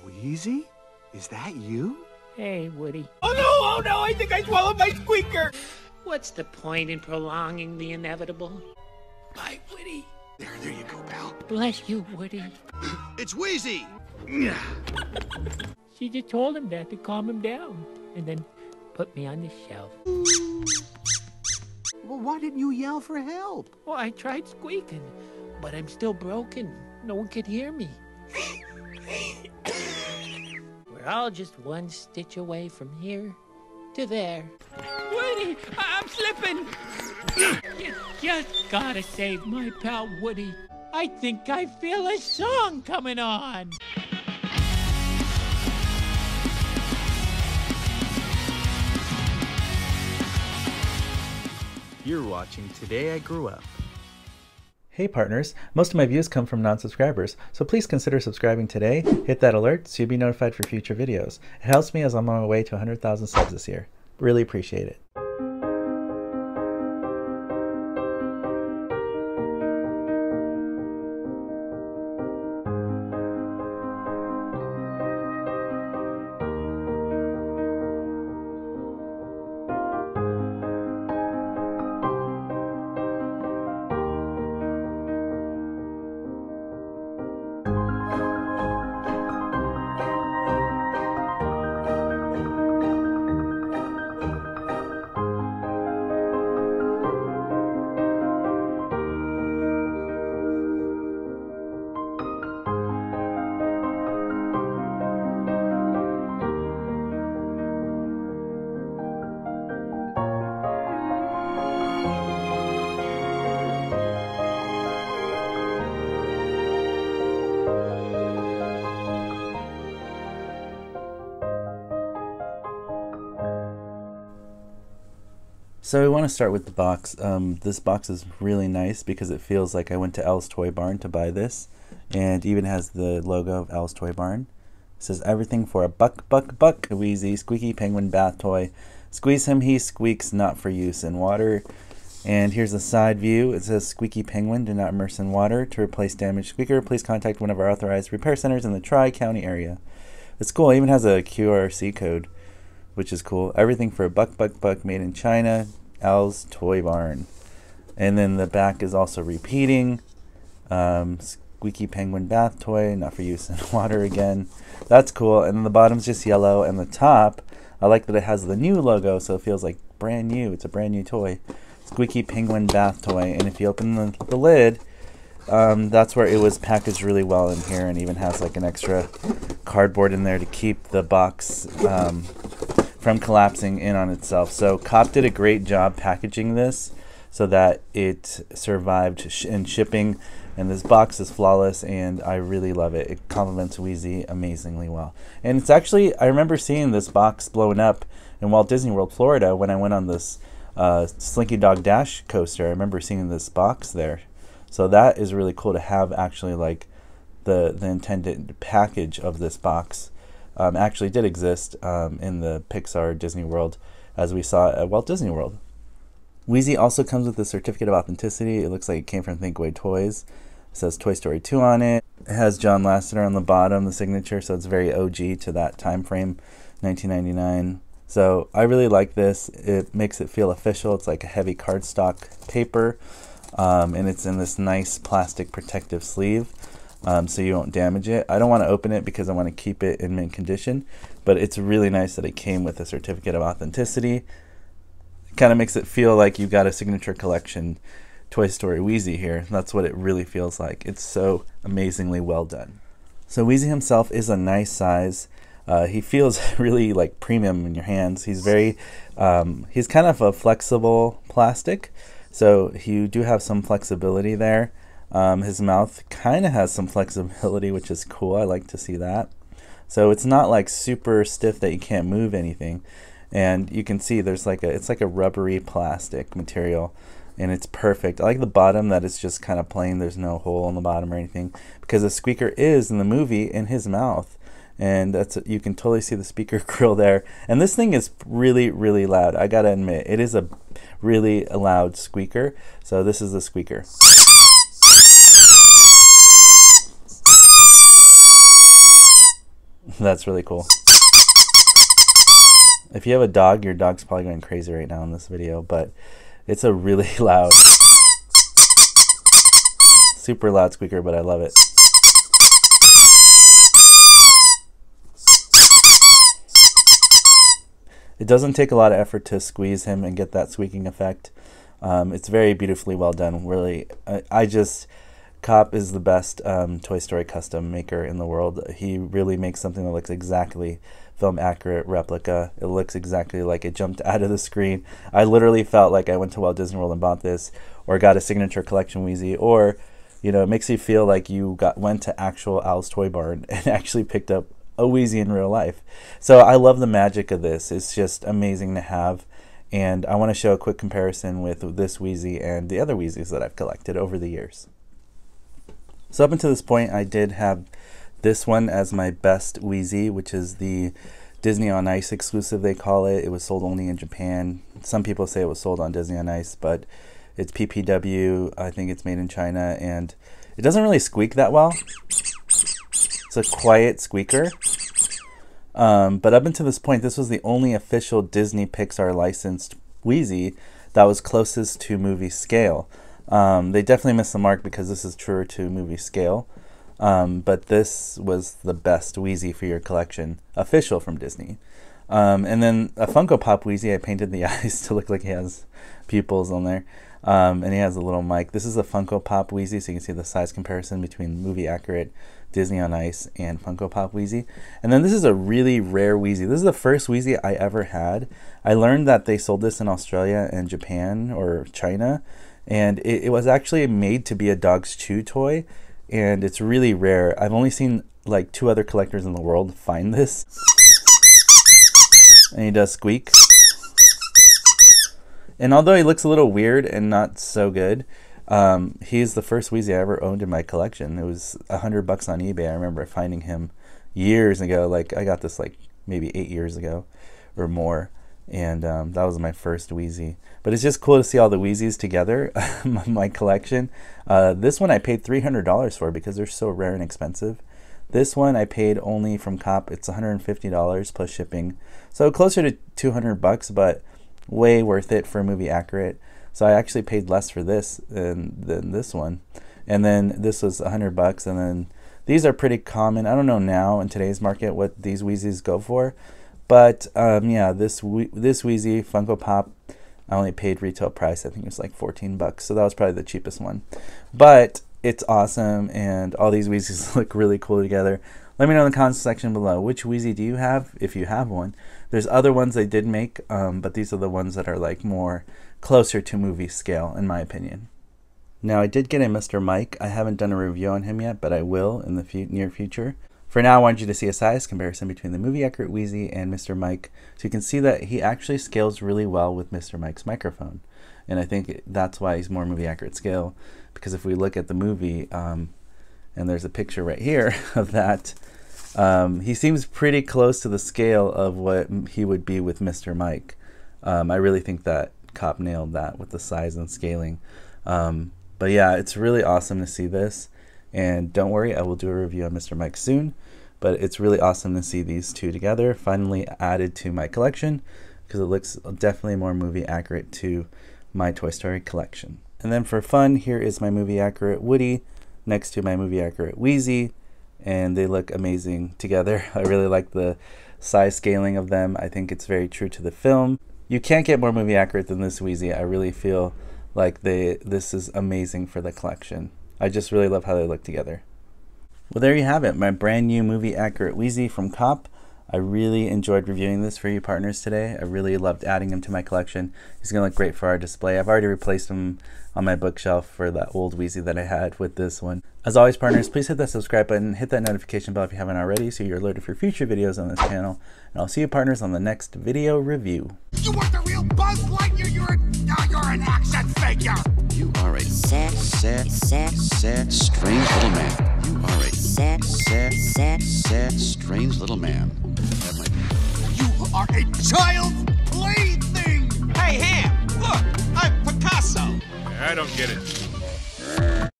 Wheezy? Is that you? Hey, Woody. Oh no, I think I swallowed my squeaker! What's the point in prolonging the inevitable? Bye, Woody. There you go, pal. Bless you, Woody. It's Wheezy! She just told him that to calm him down, and then put me on the shelf. Well, why didn't you yell for help? Well, I tried squeaking, but I'm still broken. No one could hear me. We're all just one stitch away from here to there. Woody, I'm slipping. You just gotta save my pal Woody. I think I feel a song coming on. You're watching Today I Grew Up. Hey partners, most of my views come from non-subscribers, so please consider subscribing today, hit that alert so you'll be notified for future videos. It helps me as I'm on my way to 100,000 subs this year. Really appreciate it. So we want to start with the box. This box is really nice because it feels like I went to Al's Toy Barn to buy this, and even has the logo of Al's Toy Barn. It says everything for a buck, buck, buck. Wheezy, squeaky penguin bath toy. Squeeze him, he squeaks, not for use in water. And here's a side view. It says squeaky penguin, do not immerse in water. To replace damaged squeaker, please contact one of our authorized repair centers in the Tri-County area. It's cool. It even has a QRC code, which is cool. Everything for a buck, buck, buck, made in China, Al's Toy Barn. And then the back is also repeating. Squeaky penguin bath toy, not for use in water again. That's cool. And then the bottom's just yellow, and the top, I like that it has the new logo, so it feels like brand new. It's a brand new toy. Squeaky penguin bath toy. And if you open the lid, that's where it was packaged really well in here, and even has like an extra cardboard in there to keep the box from collapsing in on itself. So Cop did a great job packaging this so that it survived in shipping, and this box is flawless, and I really love it. It complements Wheezy amazingly well. And it's actually, I remember seeing this box blown up in Walt Disney World, Florida, when I went on this Slinky Dog Dash coaster. I remember seeing this box there. So that is really cool to have actually like the intended package of this box. Actually did exist in the Pixar Disney World, as we saw at Walt Disney World. Wheezy also comes with a certificate of authenticity. It looks like it came from Thinkway Toys. It says Toy Story 2 on it. It has John Lasseter on the bottom, the signature, so it's very OG to that time frame, 1999. So I really like this. It makes it feel official. It's like a heavy cardstock paper, and it's in this nice plastic protective sleeve. So you won't damage it. I don't want to open it because I want to keep it in mint condition, but it's really nice that it came with a certificate of authenticity. It kind of makes it feel like you got a signature collection Toy Story Wheezy here. That's what it really feels like. It's so amazingly well done. So Wheezy himself is a nice size. He feels really like premium in your hands. He's very, he's kind of a flexible plastic, so you do have some flexibility there. His mouth kind of has some flexibility, which is cool. I like to see that. So it's not like super stiff that you can't move anything. And you can see there's like it's like a rubbery plastic material, and it's perfect. I like the bottom that it's just kind of plain. There's no hole in the bottom or anything, because the squeaker is in the movie in his mouth. And that's, you can totally see the speaker grill there. And this thing is really, really loud. I gotta admit, it is a really loud squeaker. So this is the squeaker. That's really cool. If you have a dog, your dog's probably going crazy right now in this video, but it's a really loud, super loud squeaker, but I love it. It doesn't take a lot of effort to squeeze him and get that squeaking effect. It's very beautifully well done. Really, Cop is the best Toy Story custom maker in the world. He really makes something that looks exactly film accurate replica. It looks exactly like it jumped out of the screen. I literally felt like I went to Walt Disney World and bought this, or got a signature collection Wheezy, or, you know, it makes you feel like you went to actual Al's Toy Barn and actually picked up a Wheezy in real life. So I love the magic of this. It's just amazing to have. And I want to show a quick comparison with this Wheezy and the other Wheezys that I've collected over the years. So up until this point, I did have this one as my best Wheezy, which is the Disney on Ice exclusive, they call it. It was sold only in Japan. Some people say it was sold on Disney on Ice, but it's PPW. I think it's made in China, and it doesn't really squeak that well. It's a quiet squeaker. But up until this point, this was the only official Disney Pixar licensed Wheezy that was closest to movie scale. They definitely missed the mark because this is truer to movie scale, but this was the best Wheezy for your collection, official from Disney. And then a Funko Pop Wheezy, I painted the eyes to look like he has pupils on there, and he has a little mic. This is a Funko Pop Wheezy, so you can see the size comparison between movie accurate Disney on Ice and Funko Pop Wheezy. And then this is a really rare Wheezy. This is the first Wheezy I ever had. I learned that they sold this in Australia and Japan or China. And it was actually made to be a dog's chew toy, and it's really rare. I've only seen like 2 other collectors in the world find this. And he does squeak. And although he looks a little weird and not so good, he's the first Wheezy I ever owned in my collection. It was $100 on eBay. I remember finding him years ago. Like, I got this like maybe 8 years ago or more. And that was my first Wheezy. But it's just cool to see all the Wheezys together in my collection. This one I paid $300 for because they're so rare and expensive. This one I paid only from Cop. It's $150 plus shipping. So closer to $200, but way worth it for movie accurate. So I actually paid less for this than this one. And then this was $100, and then these are pretty common. I don't know now in today's market what these Wheezys go for. But yeah, this Wheezy Funko Pop, I only paid retail price. I think it was like $14, so that was probably the cheapest one. But it's awesome, and all these Wheezys look really cool together. Let me know in the comments section below, which Wheezy do you have, if you have one. There's other ones they did make, but these are the ones that are like more closer to movie scale, in my opinion. Now, I did get a Mr. Mike. I haven't done a review on him yet, but I will in the near future. For now, I want you to see a size comparison between the movie accurate Wheezy and Mr. Mike, so you can see that he actually scales really well with Mr. Mike's microphone. And I think that's why he's more movie accurate scale, because if we look at the movie, and there's a picture right here of that, he seems pretty close to the scale of what he would be with Mr. Mike. I really think that Cop nailed that with the size and scaling. But yeah, it's really awesome to see this. And don't worry, I will do a review on Mr. Mike soon, but it's really awesome to see these two together, finally added to my collection, because it looks definitely more movie accurate to my Toy Story collection. And then for fun, here is my movie accurate Woody next to my movie accurate Wheezy, and they look amazing together. I really like the size scaling of them. I think it's very true to the film. You can't get more movie accurate than this Wheezy. I really feel like this is amazing for the collection. I just really love how they look together. Well, there you have it, my brand new movie accurate Wheezy from Cop. I really enjoyed reviewing this for you partners today. I really loved adding him to my collection. He's gonna look great for our display. I've already replaced him on my bookshelf for that old Wheezy that I had with this one. As always, partners, please hit that subscribe button, hit that notification bell if you haven't already, so you're alerted for future videos on this channel. And I'll see you partners on the next video review. You want the real Buzz Lightyear? You're an action figure. You are a sad, strange little man. You are a sad, strange little man. That might be. You are a child's plaything. Hey, Ham, look, I'm Picasso. I don't get it.